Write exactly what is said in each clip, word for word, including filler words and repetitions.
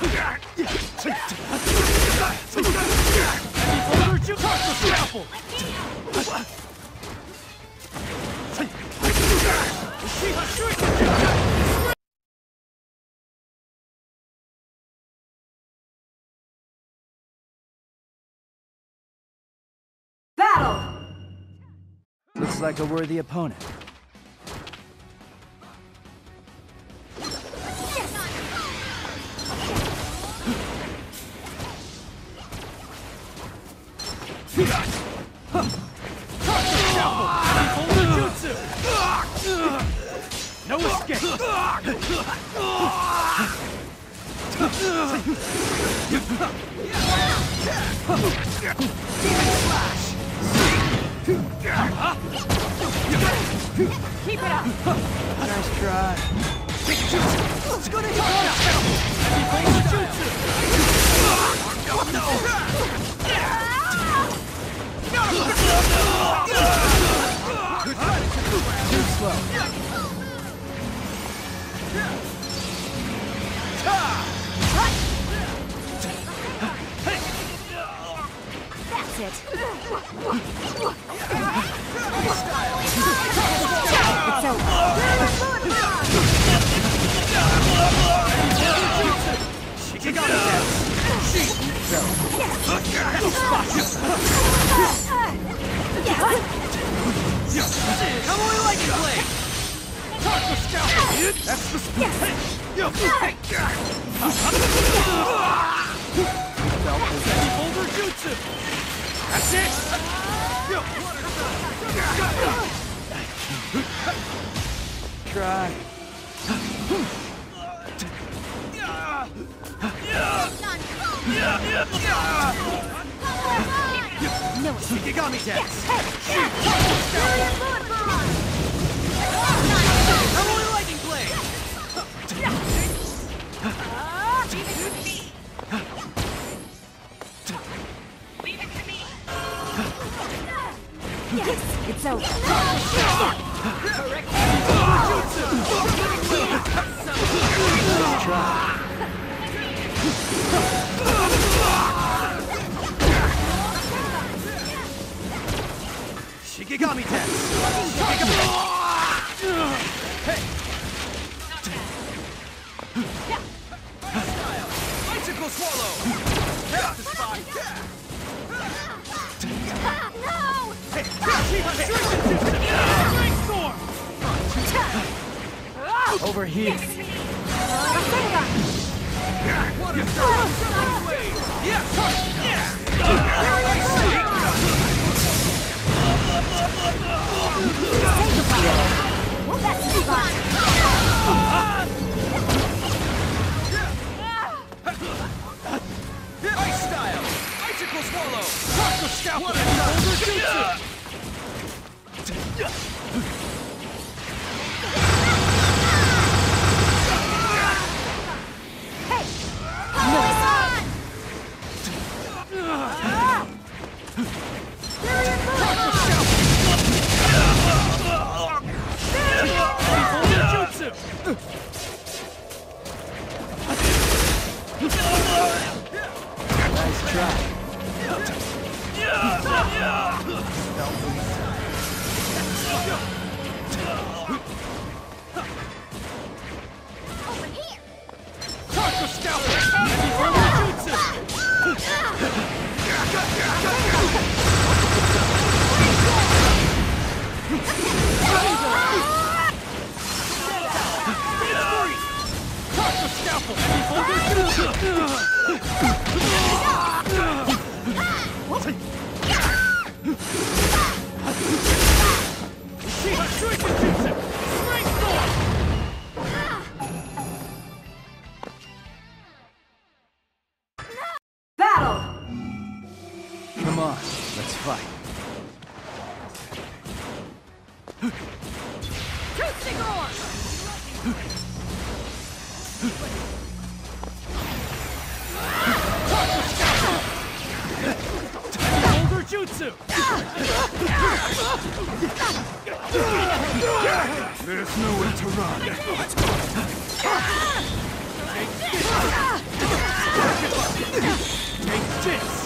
Battle! Looks like a worthy opponent. No escape! Keep it up! Nice try. Let's go to Jutsu! Too slow. That's it. It's over. She got it. Come on, like a blade. The scalpel. That's the spell. Yo, hey, jutsu. That's it. Yo, try. No, you got me, Dad. I'm only liking play! Leave it to me! Leave it to me! Yes, it's over! Correct! Shikigami test! Shikigami! Over here. What a strong wave! Yeah, ice style! Icicle swallow! Taco scout! What a shoulder! There's nowhere to run. Let's go. Lightning blade!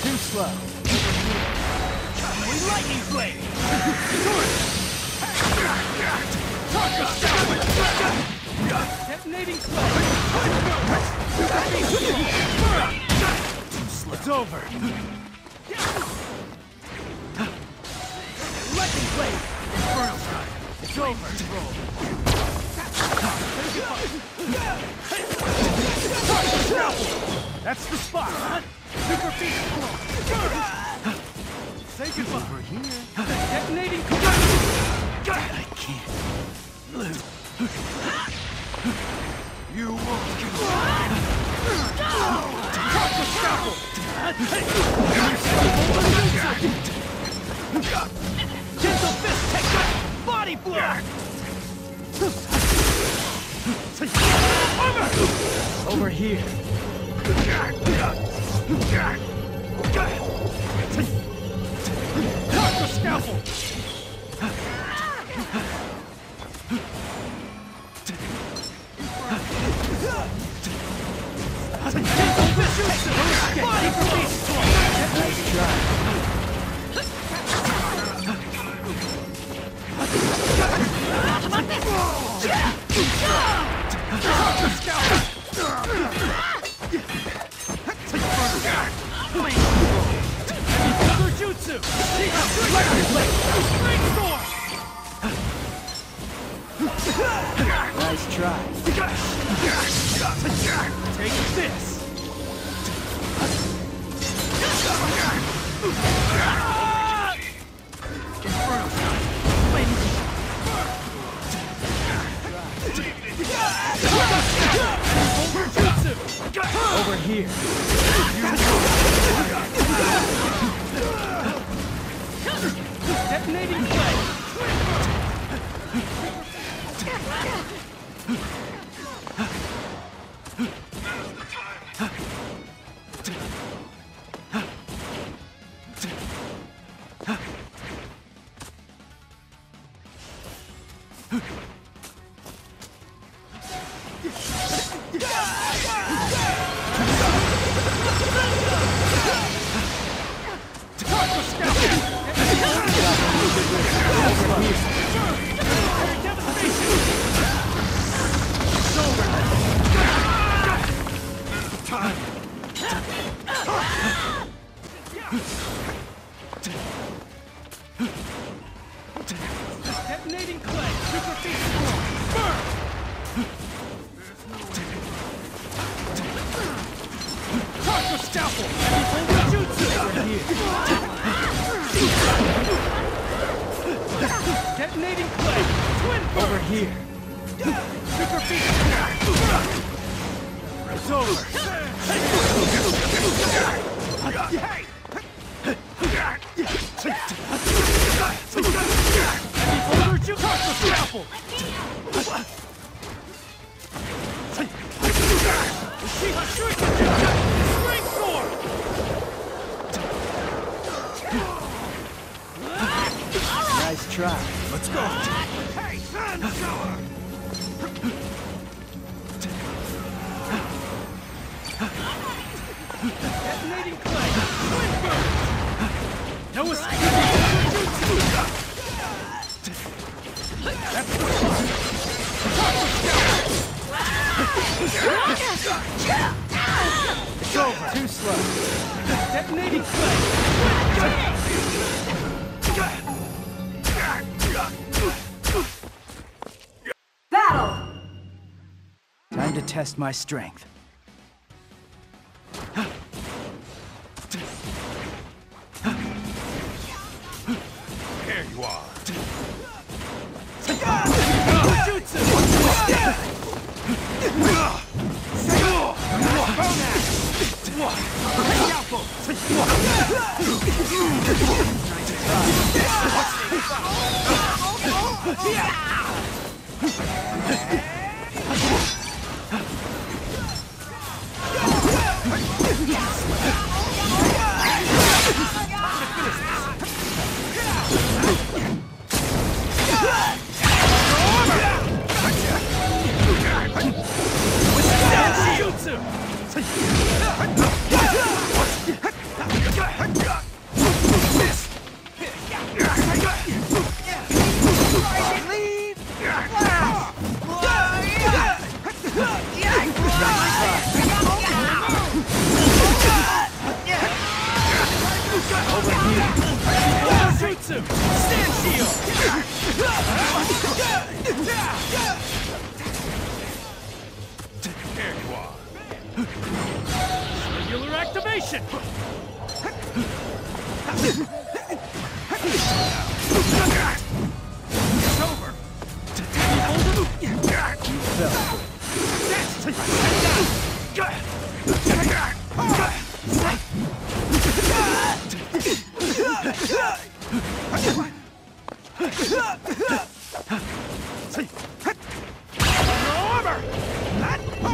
Too slow. Lightning blade! Detonating blade! It's over. Lightning blade! It's over. That's the spot, huh? Super feet! Say goodbye! Over here! Detonating! I can't lose! You won't give up! Drop the scalpel! Gentle fist! Take that! Body blow! Over! Over here! Got it. Got the scalpel. Jutsu! Lightning blade! Rainstorm! Nice try. Take this! Inferno time! Flaming! Over here! Detonating play! Detonating clay, super feet, burn! There's no way. Touch the scalpel! Jutsu! Detonating clay, twin burn! Over here. Super feet! It's over. Hey! Nice try. Let's go. Hey, sun shower. Detonating clay. No escape. That's the one. It's over. Too slow. Detonating clay. Battle! Time to test my strength. There you are. Hey! Action! It's over! You fell. That's it! That's it! I said that! I said that! That!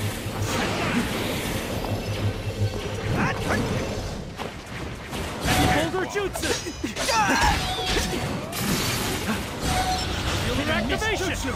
Boulder Jutsu! Unit activation! Boulder Jutsu!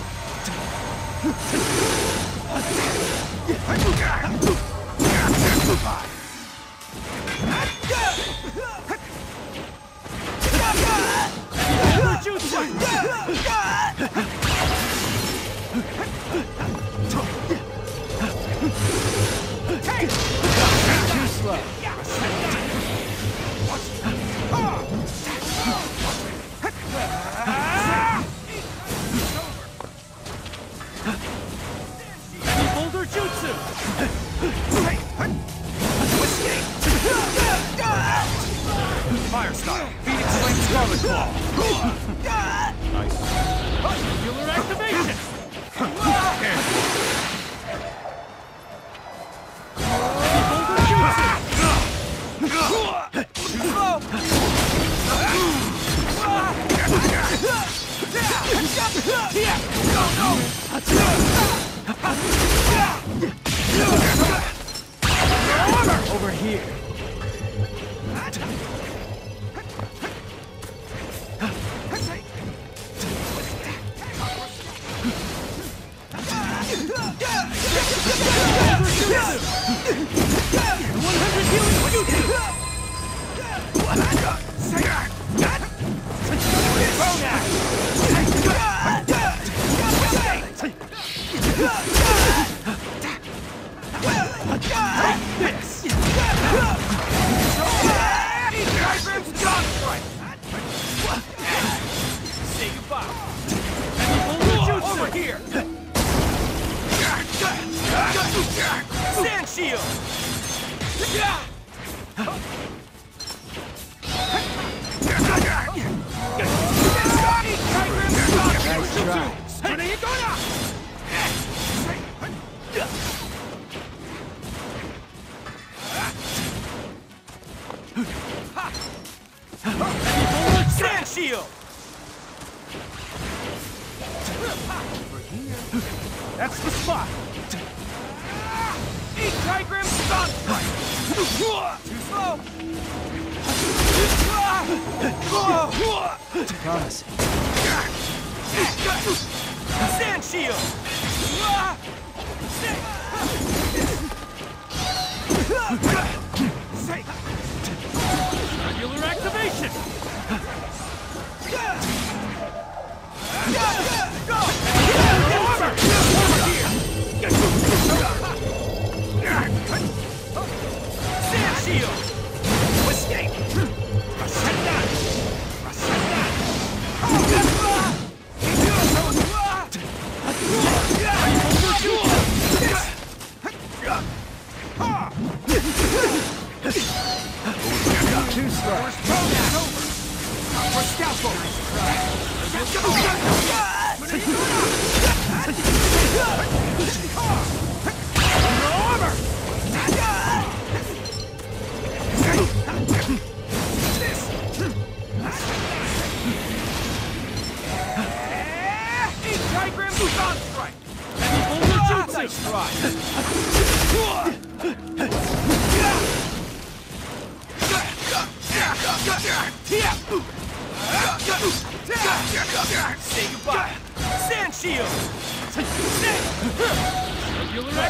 Boulder Jutsu! Fire style! Phoenix Flame Scarlet Claw! Nice. Regular activation! Boulder Jutsu! Over here. Sand shield! Sand shield! That's the spot! Trigram Stunt! Too slow! Promising. Sand shield! Regular activation! Say goodbye! Sand shield! Regular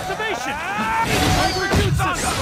activation!